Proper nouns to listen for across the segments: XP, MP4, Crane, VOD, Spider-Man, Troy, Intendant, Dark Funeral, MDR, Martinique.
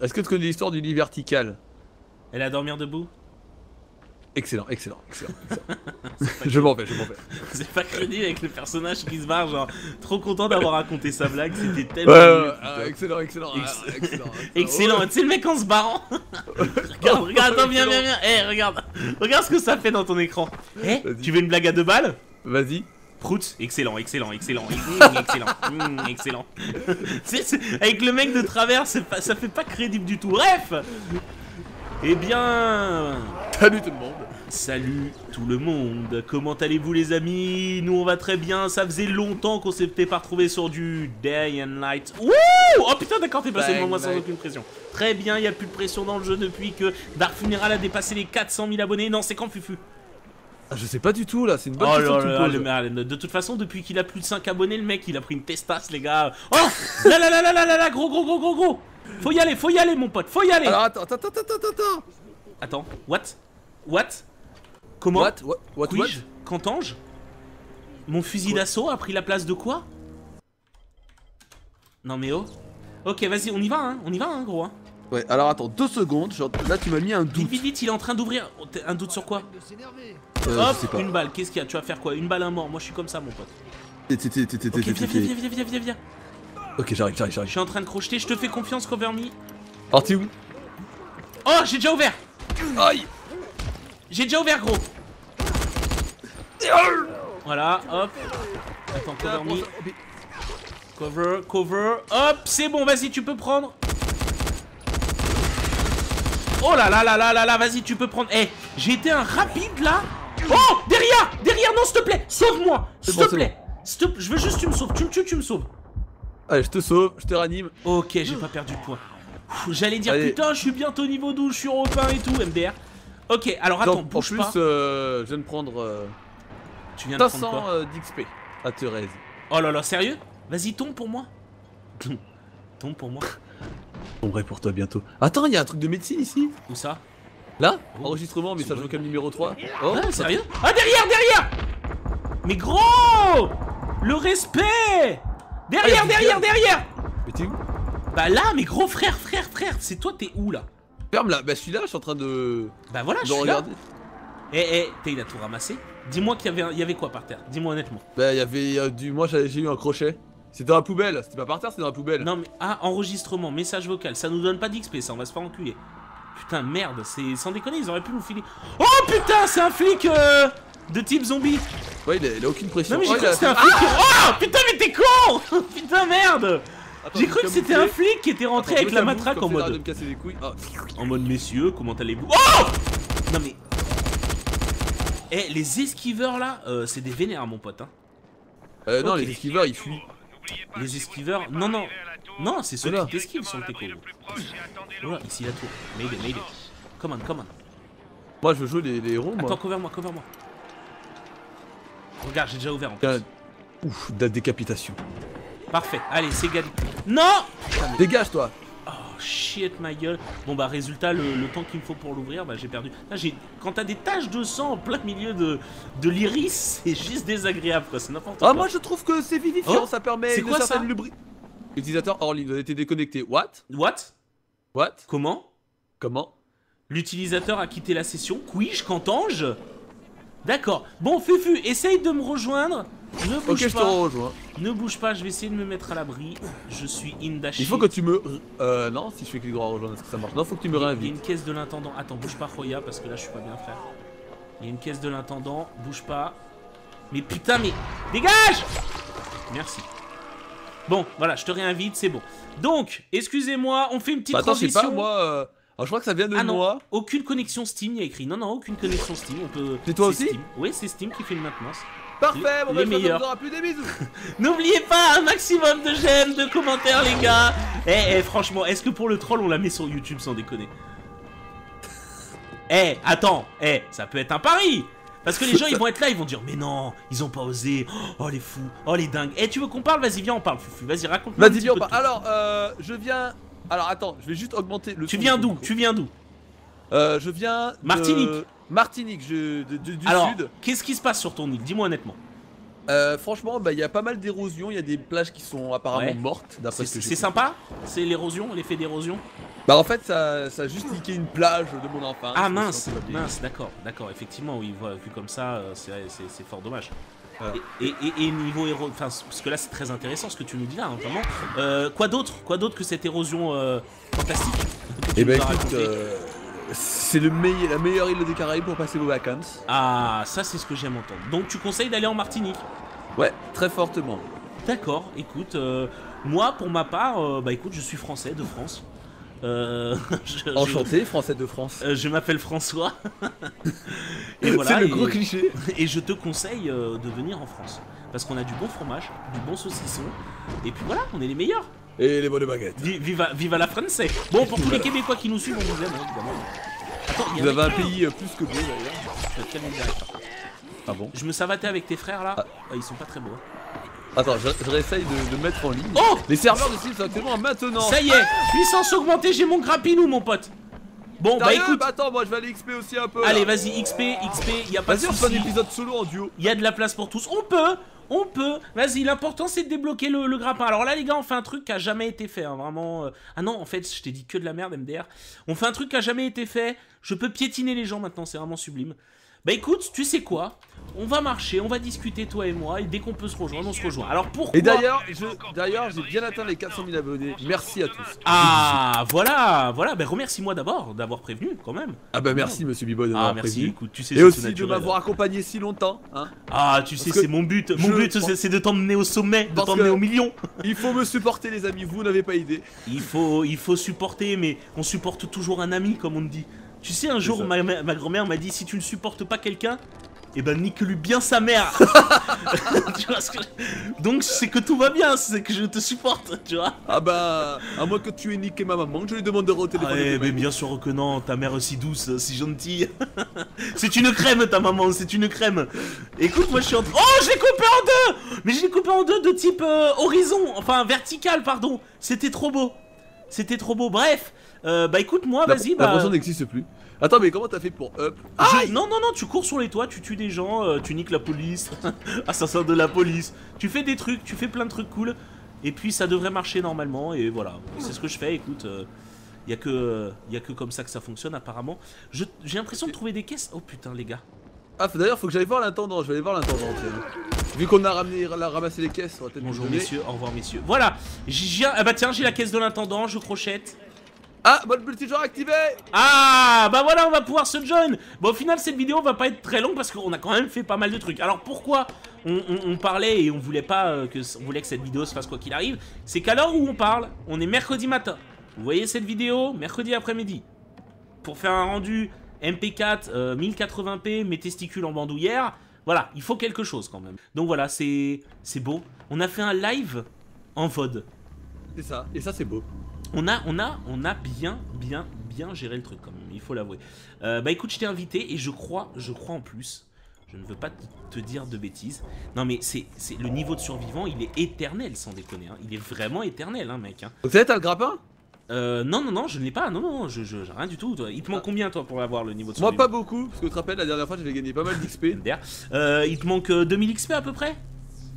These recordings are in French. Est-ce que tu connais l'histoire du lit vertical? Elle a dormir debout. Excellent, excellent, excellent. Je m'en vais. C'est pas crédible avec le personnage qui se barre, genre trop content d'avoir raconté sa blague, c'était tellement. Excellent. Tu sais, le mec en se barrant. Regarde, attends, viens. Eh, regarde ce que ça fait dans ton écran. Eh, tu veux une blague à 2 balles? Vas-y. Prout, excellent. Avec le mec de travers, ça fait pas crédible du tout. Bref. Eh bien... Salut tout le monde. Salut tout le monde. Comment allez-vous les amis? Nous on va très bien, ça faisait longtemps qu'on s'était pas retrouvé sur du Day and Night. Wouh! Oh putain d'accord, t'es passé devant moi sans aucune pression. Très bien, il n'y a plus de pression dans le jeu depuis que Dark Funeral a dépassé les 400 000 abonnés. Non, c'est quand Fufu? Je sais pas du tout là, c'est une bonne question. De toute façon, depuis qu'il a plus de 5 abonnés, le mec il a pris une testasse les gars. Oh là là là là là là là, gros. Faut y aller mon pote, faut y aller. Alors, attends. Attends, what? Comment? What? Qu'entends-je? Mon fusil d'assaut a pris la place de quoi? Non mais oh. Ok, vas-y, on y va hein, gros hein. Ouais, alors attends, 2 secondes, genre, là tu m'as mis un doute. Vite, il est en train d'ouvrir. Un doute sur quoi? Hop, une balle, qu'est-ce qu'il y a? Tu vas faire quoi? Une balle, un mort, moi je suis comme ça mon pote. Ok, viens. Ok, j'arrive. Je suis en train de crocheter, je te fais confiance, cover me. Alors t'es où? Oh, j'ai déjà ouvert. Aïe. J'ai déjà ouvert, gros. Voilà, hop. Attends, cover me. Cover. Hop, c'est bon, vas-y, tu peux prendre. Oh là, vas-y, tu peux prendre. Eh, j'ai été un rapide là. Oh, derrière, non, s'il te plaît, sauve-moi, s'il te plaît. Je veux juste que tu me sauves, tu me tues, tu me sauves. Allez, je te sauve, je te ranime. Ok, j'ai pas perdu de points. J'allais dire, putain, je suis bientôt niveau 12, je suis européen et tout, MDR. Ok, alors attends, bouge pas. En plus, je viens de prendre. Tu viens de prendre quoi? 500 d'XP à Thérèse. Oh là là, sérieux? Vas-y, tombe pour moi. Tombe pour moi. Tomberai pour toi bientôt. Attends, il y a un truc de médecine ici. Où ça? Là? Enregistrement, message vocal numéro 3. Oh, sérieux? Ah, derrière! Mais gros! Le respect! Derrière! Mais t'es où? Bah là, mais gros frère, c'est toi, t'es où là? Ferme là, bah je suis là, je suis en train de... Bah voilà, je suis là. Eh, t'es, il a tout ramassé. Dis-moi qu'il y avait quoi par terre, dis-moi honnêtement. Bah il y avait du... Moi j'ai eu un crochet. C'était dans la poubelle, c'était pas par terre, c'était dans la poubelle. Non mais, ah, enregistrement, message vocal, ça nous donne pas d'XP, ça, on va se faire enculer. Putain, merde, c'est... Sans déconner, ils auraient pu nous filer... Oh putain, c'est un flic de type zombie. Ouais, il a aucune pression. Non mais j'ai cru que c'était un flic. Oh putain, mais t'es con. Putain, merde. J'ai cru que c'était un flic qui était rentré avec la matraque en mode... En mode, messieurs, comment allez-vous? Oh! Non mais... Eh, les esquiveurs là, c'est des vénères, mon pote, hein. Non, les esquiveurs, ils fuient. Les esquiveurs... Non, c'est ceux-là qui t'esquivent sur le téco. Voilà, ici la tour. Made it. Come on. Moi, je veux jouer les héros, moi. Attends, couvre-moi. Regarde, j'ai déjà ouvert en plus. Ouf, de la décapitation. Parfait, allez, c'est gagné. Non! Dégage, toi! Oh, shit, ma gueule. Bon, bah, résultat, le temps qu'il me faut pour l'ouvrir, bah, j'ai perdu. Là, quand t'as des taches de sang en plein milieu de l'iris, c'est juste désagréable, quoi. C'est n'importe quoi. Ah, moi, je trouve que c'est vivifiant, ça permet une certaine lubrification. L'utilisateur hors ligne, vous avez été déconnecté. What? Comment? L'utilisateur a quitté la session. Couis-je? Qu'entends-je? D'accord. Bon, Fufu, essaye de me rejoindre. Ne bouge pas. Je te rejoins. Ne bouge pas, je vais essayer de me mettre à l'abri. Je suis indaché. Il faut que tu me... non, si je fais clic droit à rejoindre, est-ce que ça marche? Non, faut que tu me réinvites. Il y a une caisse de l'intendant. Attends, bouge pas, Roya, parce que là, je suis pas bien, frère. Il y a une caisse de l'intendant. Bouge pas. Mais putain, mais... Dégage! Merci. Bon, voilà, je te réinvite, c'est bon. Donc, excusez-moi, on fait une petite transition. Attends, je sais pas, moi... Alors, je crois que ça vient de moi. Aucune connexion Steam, il y a écrit. Non, aucune connexion Steam. C'est toi aussi? Oui, c'est Steam qui fait une maintenance. Parfait, bon, ben, je vous aura plus des bisous. N'oubliez pas un maximum de j'aime, de commentaires, les gars. Eh, franchement, est-ce que pour le troll, on la met sur YouTube sans déconner? Attends, ça peut être un pari. Parce que les gens, ils vont être là, ils vont dire, mais non, ils ont pas osé. Oh, les fous, oh, les dingues. Tu veux qu'on parle? Vas-y, viens, on parle, Fufu. Vas-y, raconte-moi. Vas-y, viens, on parle. Alors, je viens. Alors attends, je vais juste augmenter le... Tu viens d'où? Je viens... Martinique. Martinique, du sud. Alors, qu'est-ce qui se passe sur ton île? Dis-moi honnêtement. Franchement, bah, y a pas mal d'érosion, il y a des plages qui sont apparemment mortes. C'est sympa, c'est l'érosion, l'effet d'érosion. Bah en fait, ça a juste niqué une plage de mon enfance. Ah mince, mince, d'accord, effectivement, oui, vu comme ça, c'est fort dommage. Et niveau érosion, parce que là c'est très intéressant ce que tu nous dis là, hein, vraiment. Quoi d'autre que cette érosion fantastique que c'est la meilleure île des Caraïbes pour passer vos vacances. Ah, ça c'est ce que j'aime entendre. Donc tu conseilles d'aller en Martinique? Ouais, très fortement. D'accord, écoute, moi pour ma part, bah écoute, je suis français de France. Enchanté, français de France. Je m'appelle François. Et voilà, c'est le gros cliché. Et je te conseille de venir en France. Parce qu'on a du bon fromage, du bon saucisson. Et puis voilà, on est les meilleurs. Et les bonnes baguettes. Viva la France. Bon, pour tous les Québécois qui nous suivent, on vous aime, évidemment. Attends, vous avez un pays plus que beau d'ailleurs. Ah bon? Je me savatais avec tes frères là. Ah, ils sont pas très beaux. Attends, je réessaye de mettre en ligne. Oh, les serveurs de Steam sont actuellement maintenant. Ça y est, puissance augmentée, j'ai mon grappinou, mon pote. Bon, bah écoute. Attends, moi je vais aller XP aussi un peu. Allez, vas-y, XP, y a pas de soucis. Vas-y, on fait un épisode solo en duo. Y a de la place pour tous. On peut. Vas-y, l'important c'est de débloquer le grappin. Alors là, les gars, on fait un truc qui a jamais été fait, hein, vraiment. Ah non, en fait, je t'ai dit que de la merde, MDR. On fait un truc qui a jamais été fait. Je peux piétiner les gens maintenant, c'est vraiment sublime. Bah écoute, tu sais quoi? On va marcher, on va discuter toi et moi, et dès qu'on peut se rejoindre, on se rejoint. Alors pourquoi? Et d'ailleurs, j'ai bien atteint les 400 000 abonnés. Merci à tous. Ah voilà, ben remercie-moi d'abord d'avoir prévenu quand même. Ah bah merci monsieur Bibo de m'avoir prévenu. Écoute, tu sais, et aussi de m'avoir accompagné si longtemps. Hein. Ah tu sais, c'est mon but. Mon but c'est de t'emmener au sommet, de t'emmener au million. Il faut me supporter les amis, vous n'avez pas idée. Il faut supporter, mais on supporte toujours un ami comme on dit. Tu sais, un jour, ma grand-mère m'a dit, si tu ne supportes pas quelqu'un, eh ben nique-lui bien sa mère. Tu vois ce que je... Donc c'est que tout va bien, c'est que je te supporte, tu vois. Ah bah, à moins que tu aies niqué ma maman, je lui demanderai au téléphone. Mais bien sûr que non, ta mère si douce, si gentille. C'est une crème ta maman, c'est une crème. Écoute, moi je suis en train... Oh, je l'ai coupé en deux. Mais je l'ai coupé en deux de type horizon, enfin vertical, pardon. C'était trop beau. Bref, bah écoute moi, vas-y bah... L'impression n'existe plus. Attends, mais comment t'as fait pour up? Non, tu cours sur les toits, tu tues des gens, tu niques la police, assassin de la police. Tu fais des trucs, tu fais plein de trucs cool. Et puis ça devrait marcher normalement, et voilà. C'est ce que je fais, écoute, y a que comme ça que ça fonctionne apparemment. J'ai l'impression de trouver des caisses, oh putain les gars. Ah d'ailleurs faut que j'aille voir l'intendant, je vais aller voir l'intendant. Vu qu'on a ramassé les caisses, on va peut-être... Bonjour messieurs, au revoir messieurs. Voilà, ah bah tiens, j'ai la caisse de l'intendant, je crochette. Ah, bon, le multijoueur activé. Ah, bah voilà, on va pouvoir se join. Bon, au final, cette vidéo va pas être très longue parce qu'on a quand même fait pas mal de trucs. Alors pourquoi on parlait et on voulait pas que... On voulait que cette vidéo se fasse quoi qu'il arrive. C'est qu'à l'heure où on parle, on est mercredi matin. Vous voyez cette vidéo, mercredi après-midi. Pour faire un rendu... MP4, 1080p, mes testicules en bandoulière. Voilà, il faut quelque chose quand même. Donc voilà, c'est beau. On a fait un live en VOD. C'est ça, et ça c'est beau. On a bien géré le truc quand même, il faut l'avouer. Bah écoute, je t'ai invité et je crois en plus, je ne veux pas te dire de bêtises. Non mais c'est le niveau de survivant, il est éternel sans déconner. Hein. Il est vraiment éternel, hein, mec. Hein. Vous savez, t'as le grappin ? Non, je ne l'ai pas, non, rien du tout. Toi. Il te manque combien, toi, pour avoir le niveau de survie? Moi, pas beaucoup, parce que tu te rappelles, la dernière fois, j'avais gagné pas mal d'XP. Il te manque 2000 XP à peu près?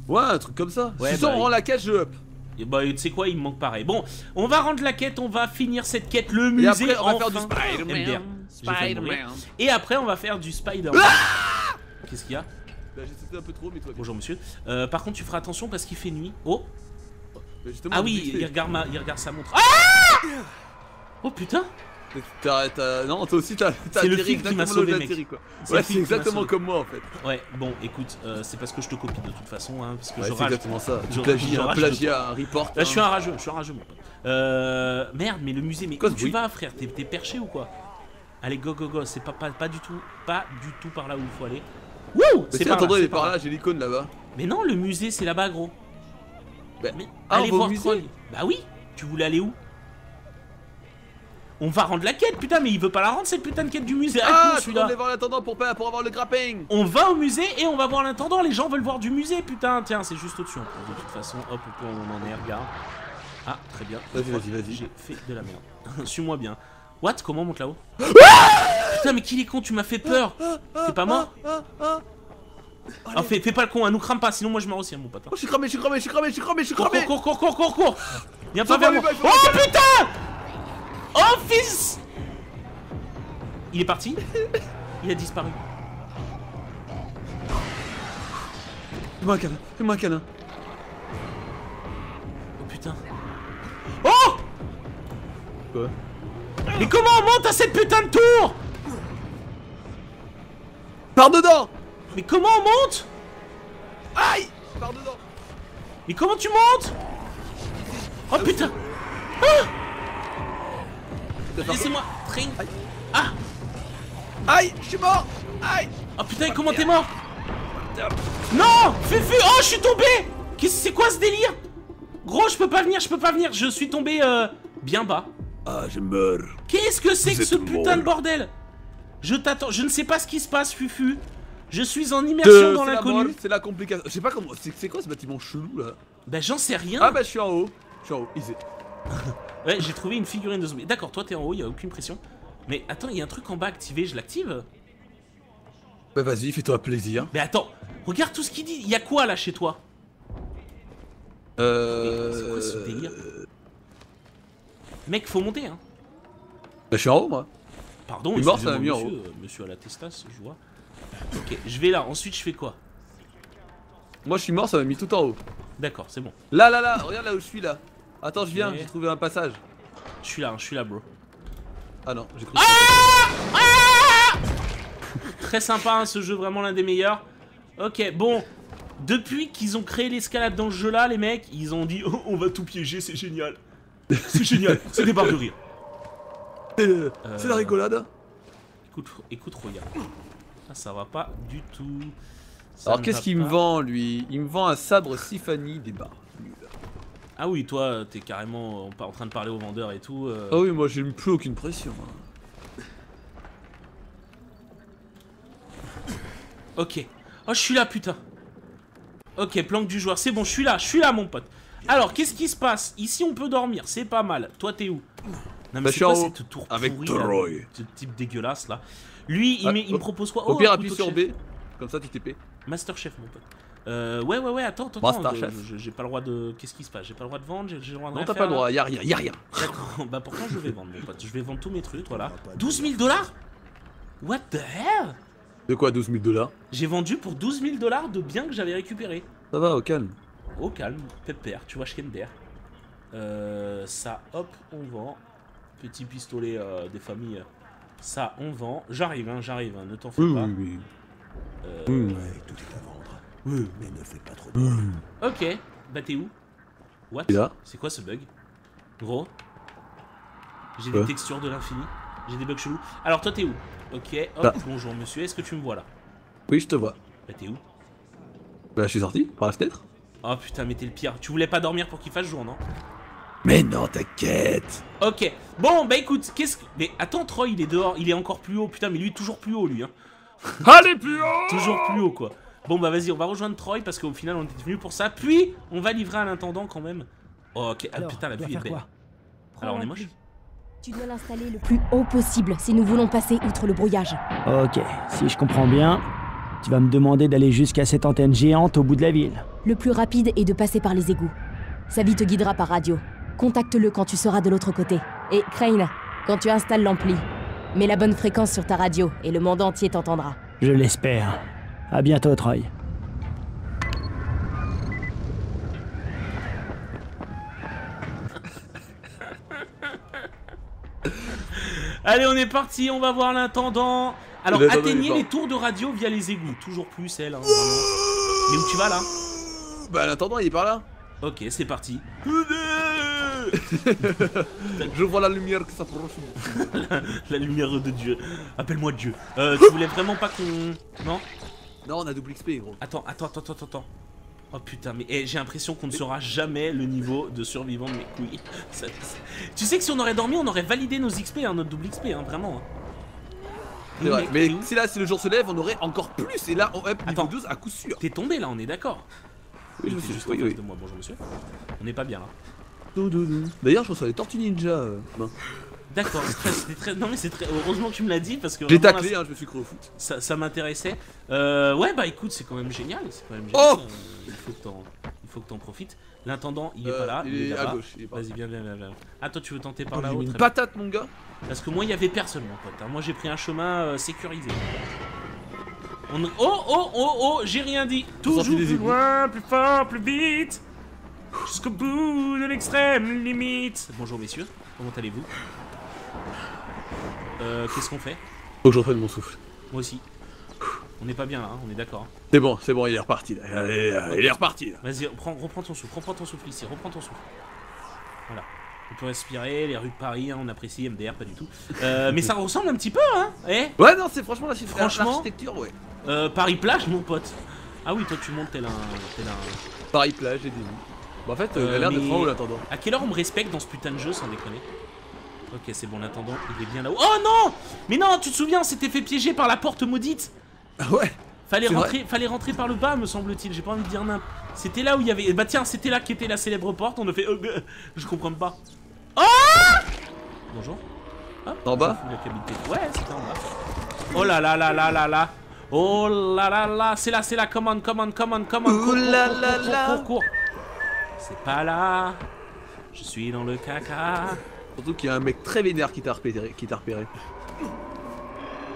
Ouais, un truc comme ça. Ouais, si on rend la quête, je up. Et bah, tu sais quoi, il me manque pareil. Bon, on va rendre la quête, on va finir cette quête, le musée. Et après, on va faire du Spider-Man. Et après, on va faire du Spider-Man. Ah, qu'est-ce qu'il y a? Bah, j'ai sauté un peu trop, mais toi. Bonjour, monsieur. Par contre, tu feras attention parce qu'il fait nuit. Oh. Ah oui, il regarde sa montre. Ah, oh putain. Non, toi aussi t'as... C'est le film qui m'a sauvé, mec. Ouais, c'est exactement comme moi en fait. Ouais, bon, écoute, c'est parce que je te copie de toute façon, hein, parce que je rage. Exactement ça, plagiat, un report. Là, je suis un rageux, mon pote. Merde, mais le musée, mais où tu vas, frère? T'es perché ou quoi? Allez, go, c'est pas du tout par là où il faut aller. Wouh! C'est pas par là, j'ai l'icône là-bas. Mais non, le musée, c'est là-bas, gros. Mais allez voir Troy. Bah oui, tu voulais aller où? On va rendre la quête, putain, mais il veut pas la rendre cette putain de quête du musée. Ah, je suis là. On va voir l'intendant pour avoir le grapping. On va au musée et on va voir l'intendant. Les gens veulent voir du musée, putain. Tiens, c'est juste au-dessus. De toute façon, hop, on en est, regarde. Ah, très bien. Vas-y. J'ai fait de la merde. Suis-moi bien. What? Comment on monte là-haut? Putain, mais qu'il est con, tu m'as fait peur. T'es pas mort? Ah, fais pas le con, hein, nous crame pas, sinon moi je meurs aussi, hein, mon pote. Oh, je suis cramé. Cours. Viens pas vers moi. Oh putain. Oh fils. Il est parti. Il a disparu. Fais-moi un câlin. Oh putain. Oh. Quoi? Mais comment on monte à cette putain de tour? Par dedans. Mais comment on monte? Aïe. Par dedans. Mais comment tu montes? Oh putain. Ah. Laissez-moi. Train. Ah. Aïe. Je suis mort. Aïe. Oh putain, comment t'es mort? Non Fufu. Oh, je suis tombé. C'est quoi ce délire? Gros, je peux pas venir. Je suis tombé bien bas. Ah, je meurs. Qu'est-ce que c'est que ce putain de bordel? Je t'attends. Je ne sais pas ce qui se passe, Fufu. Je suis en immersion dans l'inconnu. C'est la complication. Je sais pas comment. C'est quoi ce bâtiment chelou là? Bah, j'en sais rien. Ah, bah, je suis en haut. Easy. Ouais, j'ai trouvé une figurine de zombie. D'accord, toi t'es en haut, y a aucune pression. Mais attends, il y a un truc en bas activé, je l'active? Bah, vas-y, fais-toi plaisir. Mais attends, regarde tout ce qu'il dit. Y a quoi là chez toi? C'est quoi ce délire? Mec, faut monter, hein. Bah, je suis en haut, moi. Pardon, il est mort, ça m'a mis en haut. Monsieur à la testasse, je vois. Ok, je vais là, ensuite je fais quoi? Moi, je suis mort, ça m'a mis tout en haut. D'accord, c'est bon. Là, regarde là où je suis là. Attends, je viens, j'ai trouvé un passage. Je suis là, bro. Ah non, j'ai cru. Très sympa, hein, ce jeu, vraiment l'un des meilleurs. Ok, bon. Depuis qu'ils ont créé l'escalade dans ce jeu là, les mecs, ils ont dit oh, on va tout piéger, c'est génial. C'est génial, c'est des barres de rire. C'est la rigolade. Écoute, regarde. Ah, ça va pas du tout. Ça. Alors, qu'est-ce qu'il me vend, lui? Il me vend un sabre Siphanie des barres. Ah oui, toi, t'es carrément en train de parler au vendeur et tout. Ah oui, moi, j'ai plus aucune pression. Ok. Oh, je suis là, putain. Ok, planque du joueur. C'est bon, je suis là, mon pote. Alors, qu'est-ce qui se passe? Ici, on peut dormir, c'est pas mal. Toi, t'es où? Non, mais c'est quoi cette tour avec Troy? Ce type dégueulasse, là. Lui, il me propose quoi? Au pire, appuie sur B. Comme ça, tu TP. Masterchef, mon pote. Ouais, attends, j'ai pas le droit de... Qu'est-ce qui se passe? J'ai pas le droit de vendre, j'ai le droit de... Non, t'as pas le droit, y'a rien. Bah pourtant je vais vendre, mon pote, je vais vendre tous mes trucs, voilà. 12 000 $? What the hell? De quoi 12 000 $? J'ai vendu pour 12 000 dollars de biens que j'avais récupérés. Ça va, au calme. Au calme, pépère, tu vois, Schkender. Ça, hop, on vend. Petit pistolet des familles, ça, on vend. J'arrive, hein, ne t'en fais pas. Ouais, tout est à vendre. Oui, mais ne fais pas trop de Ok, bah t'es où? What? C'est quoi ce bug? Gros? J'ai des textures de l'infini. J'ai des bugs chelous. Alors toi t'es où? Ok, hop, là. Bonjour monsieur, est-ce que tu me vois là? Oui, je te vois. Bah t'es où? Bah je suis sorti, par la fenêtre. Oh putain, mais t'es le pire. Tu voulais pas dormir pour qu'il fasse jour, non? Mais non, t'inquiète. Ok, bon, bah écoute, qu'est-ce que... Mais attends, Troy, il est dehors, il est encore plus haut, putain, mais lui, toujours plus haut, lui, hein. Allez, plus haut. Toujours plus haut, quoi. Bon bah vas-y, on va rejoindre Troy parce qu'au final on était venu pour ça. Puis on va livrer à l'intendant quand même. Oh, ok, alors, ah putain, la pluie est belle. Alors on est moche. Tu dois l'installer le plus haut possible si nous voulons passer outre le brouillage. Ok, si je comprends bien, tu vas me demander d'aller jusqu'à cette antenne géante au bout de la ville. Le plus rapide est de passer par les égouts. Sa vie te guidera par radio. Contacte-le quand tu seras de l'autre côté. Et Crane, quand tu installes l'ampli, mets la bonne fréquence sur ta radio et le monde entier t'entendra. Je l'espère. A bientôt, Troy. Allez, on est parti, on va voir l'intendant. Alors, atteignez les tours de radio via les égouts. Toujours plus, elle. Hein, mais où tu vas, là? Bah, l'intendant, il est par là. Ok, c'est parti. Je vois la lumière que ça s'approche. la lumière de Dieu. Appelle-moi Dieu. Tu voulais vraiment pas qu'on... Non? Non, on a double XP, gros. Attends. Oh putain, mais j'ai l'impression qu'on ne saura jamais le niveau de survivant de mes couilles. Tu sais que si on aurait dormi, on aurait validé nos XP, hein, notre double XP, hein, vraiment. C'est vrai, mais si là, si le jour se lève, on aurait encore plus. Et là, on up niveau 12 à coup sûr. T'es tombé là, on est d'accord. Oui, je me suis juste en face de moi. Bonjour, monsieur. On n'est pas bien là. D'ailleurs, je reçois les tortues ninja. D'accord, c'était très... Non mais c'est très... Heureusement que tu me l'as dit parce que... J'ai taclé, hein, je me suis cru au foot. Ça, ça m'intéressait. Ouais, bah écoute, c'est quand même génial. Oh, il faut que t'en profites. L'intendant, il est pas là. Il est à gauche. Vas-y, viens, viens, viens. Ah, toi, tu veux tenter par là-haut. Une patate, mon gars. Parce que moi, il y avait personne, mon pote. Moi, j'ai pris un chemin sécurisé. On... Oh, oh, oh, oh, j'ai rien dit. Toujours plus loin, plus fort, plus vite. Jusqu'au bout de l'extrême limite. Bonjour, messieurs. Comment allez-vous? Qu'est-ce qu'on fait? Faut que je reprenne mon souffle. Moi aussi. On n'est pas bien là, hein, on est d'accord. C'est bon, il est reparti là. Il est reparti là. Vas-y, reprends ton souffle, ici, Voilà. On peut respirer, les rues de Paris, hein, on apprécie MDR, pas du tout. Mais ça ressemble un petit peu, hein, ouais, non, c'est franchement l'architecture, ouais. Paris-Plage, mon pote. Ah oui, toi tu montes tel un... Paris-Plage et des bon, en fait, il a l'air d'être en haut l'attendant. À quelle heure on me respecte dans ce putain de jeu, sans déconner? Ok, c'est bon, l'intendant, il est bien là-haut. Oh non! Mais non, tu te souviens, on s'était fait piéger par la porte maudite. Ah ouais. Fallait rentrer par le bas, me semble-t-il, j'ai pas envie de dire n'importe. C'était là où il y avait... Bah tiens, c'était là qu'était la célèbre porte, on a fait... je comprends pas. Oh! Bonjour. Hop, en bas. Ouais, c'était en bas. Oh là là là là là là. Oh là là là, c'est là, come on, come on, come on, come on. Ouh là là là. Cours. C'est pas là. Je suis dans le caca. Surtout qu'il y a un mec très vénère qui t'a repéré,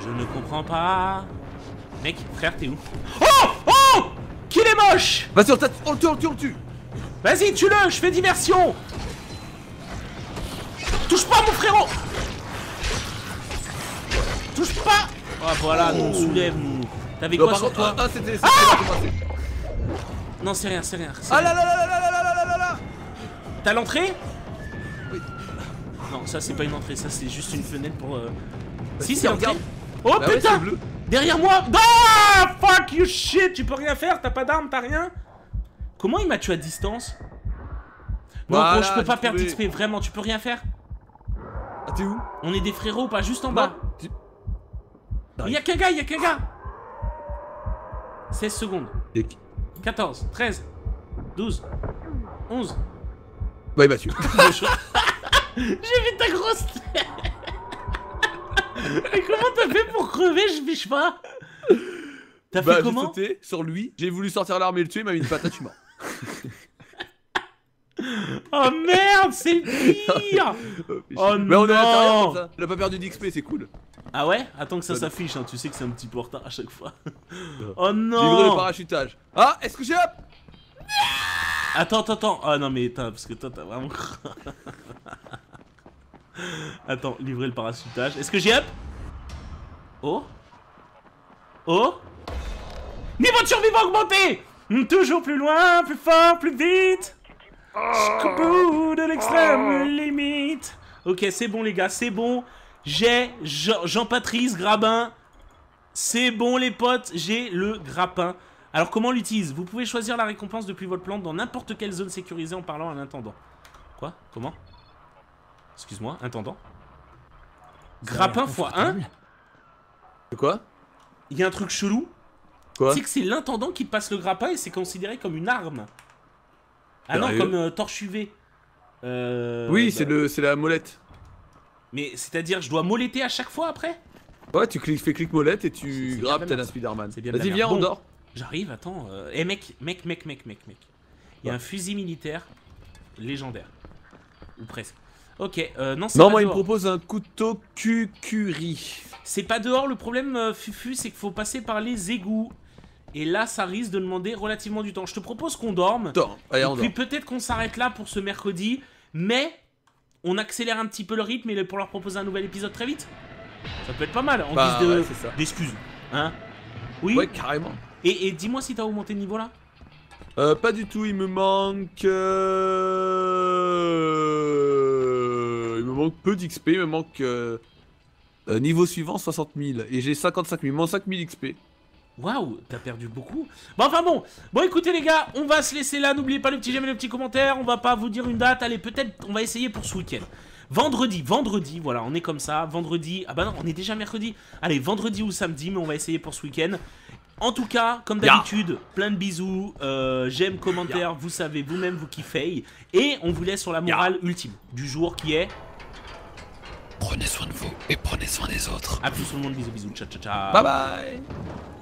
Je ne comprends pas. Mec, frère, t'es où? Oh! Oh! Qu'il est moche! Vas-y, on le tue, Vas-y, tue-le, je fais diversion! Touche pas, mon frérot! Touche pas! Ah, voilà, nous, on soulève, nous. T'avais quoi sur toi? Ah, c'était... Ah! Non, c'est rien, Ah là là là là là là là là là! T'as l'entrée? Non, ça c'est pas une entrée, ça c'est juste une fenêtre pour... Si, c'est l'entrée. Oh bah putain, ouais, derrière moi. Ah, fuck you shit. Tu peux rien faire, t'as pas d'arme, t'as rien. Comment il m'a tué à distance? Non, voilà, gros, je peux pas perdre d'XP, vraiment, tu peux rien faire. Ah, t'es où? On est des frérots, pas juste en bas. Y'a qu'un gars, 16 secondes. 14, 13, 12, 11. Bah il m'a tué. J'ai vu ta grosse tête. Mais comment t'as fait pour crever, je biche pas? T'as fait comment? J'ai sauté sur lui, j'ai voulu sortir l'arme et le tuer, il m'a mis une patate, je suis mort. Oh merde, c'est le pire. Oh mais on est à l'intérieur comme ça. Il a pas perdu d'XP, c'est cool. Ah ouais? Attends que ça s'affiche, hein. Tu sais que c'est un petit peu en retard à chaque fois. Oh non. J'ai gros le parachutage. Ah, est-ce que j'ai hop? Attends, Ah non mais attends, parce que toi t'as vraiment... Attends, livrer le parachutage. Est-ce que j'ai up? Oh. Oh. Niveau de survie va augmenter. Toujours plus loin, plus fort, plus vite. Jusqu'au bout de l'extrême limite. Ok, c'est bon les gars, c'est bon. J'ai Jean-Patrice Grabin. C'est bon les potes, j'ai le grappin. Alors comment on l'utilise? Vous pouvez choisir la récompense depuis votre plante dans n'importe quelle zone sécurisée en parlant à l'intendant. Quoi? Comment? Excuse-moi, intendant. Grappin x1. C'est quoi? Il y a un truc chelou. Quoi? Tu sais que c'est l'intendant qui passe le grappin et c'est considéré comme une arme. Ah non, comme torche UV. Oui, c'est la molette. Mais c'est-à-dire, je dois moletter à chaque fois après? Ouais, tu fais clic molette et tu grappes tel un Spider-Man. Vas-y, viens, on dort. J'arrive, attends. Eh mec. Il y a un fusil militaire légendaire. Ou presque. Ok, non, c'est pas dehors. Non, moi, il me propose un couteau cucuri. C'est pas dehors, le problème, Fufu, c'est qu'il faut passer par les égouts. Et là, ça risque de demander relativement du temps. Je te propose qu'on dorme. Allez, on dort. Puis peut-être qu'on s'arrête là pour ce mercredi. Mais on accélère un petit peu le rythme et pour leur proposer un nouvel épisode très vite. Ça peut être pas mal, en guise d'excuses. Hein? Oui. Ouais, carrément. Et dis-moi si t'as augmenté de niveau là? Pas du tout, il me manque... Il me manque peu d'XP, il me manque niveau suivant 60 000 et j'ai 55 000, il me manque 5 000 XP. Waouh, t'as perdu beaucoup. Bon, enfin bon, écoutez les gars, on va se laisser là, n'oubliez pas le petit j'aime et le petit commentaire, on va pas vous dire une date, allez peut-être on va essayer pour ce week-end. Vendredi, voilà, on est comme ça, vendredi, ah bah non, on est déjà mercredi, allez, vendredi ou samedi, mais on va essayer pour ce week-end. En tout cas, comme d'habitude, plein de bisous, j'aime, commentaire, vous savez, vous-même, vous kiffez. Et on vous laisse sur la morale ultime du jour qui est... Prenez soin de vous et prenez soin des autres. A plus tout le monde, bisous, bisous, ciao, ciao, ciao. Bye bye.